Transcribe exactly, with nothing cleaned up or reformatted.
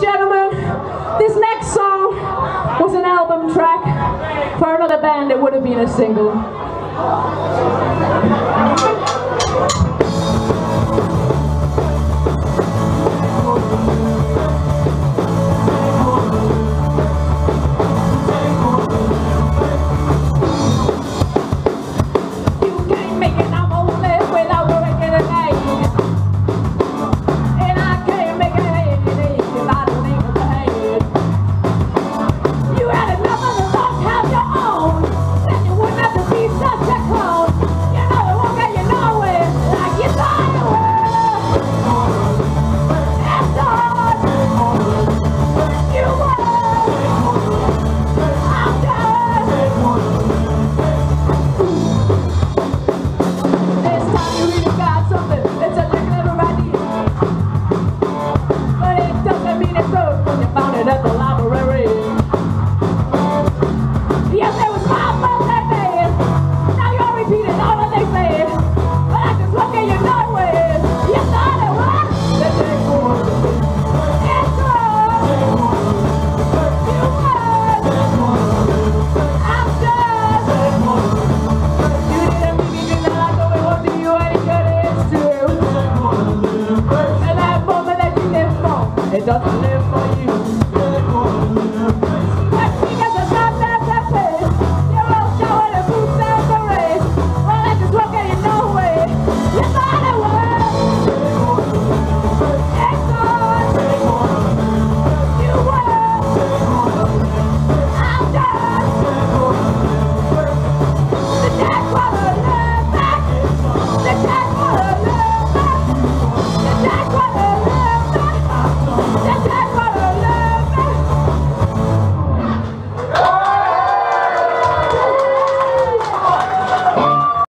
and gentlemen, this next song was an album track for another band that would have been a single. That's